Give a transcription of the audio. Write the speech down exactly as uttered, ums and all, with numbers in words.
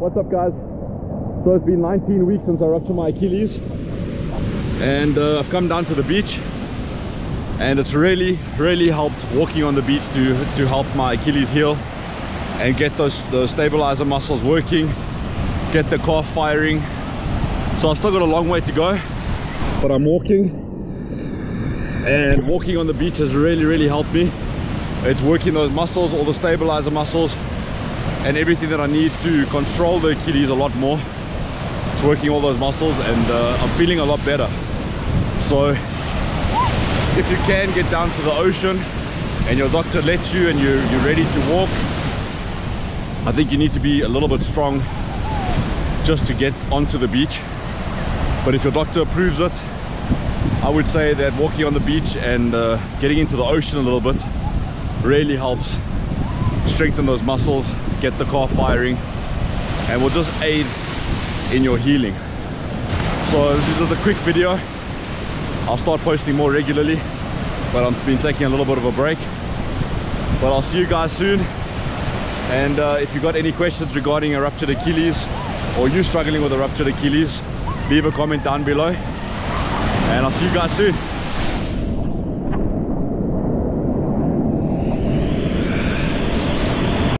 What's up, guys? So it's been nineteen weeks since I ruptured my Achilles, and uh, I've come down to the beach, and it's really really helped walking on the beach to to help my Achilles heal and get those those stabilizer muscles working, get the calf firing. So I've still got a long way to go, but I'm walking, and walking on the beach has really really helped me. It's working those muscles, all the stabilizer muscles and everything that I need to control the Achilles a lot more. It's working all those muscles, and uh, I'm feeling a lot better. So if you can get down to the ocean and your doctor lets you and you're, you're ready to walk, I think you need to be a little bit strong just to get onto the beach. But if your doctor approves it, I would say that walking on the beach and uh, getting into the ocean a little bit really helps strengthen those muscles, get the calf firing, and will just aid in your healing. So this is just a quick video. I'll start posting more regularly, but I've been taking a little bit of a break. But I'll see you guys soon, and uh, if you've got any questions regarding a ruptured Achilles, or you struggling with a ruptured Achilles, leave a comment down below, and I'll see you guys soon.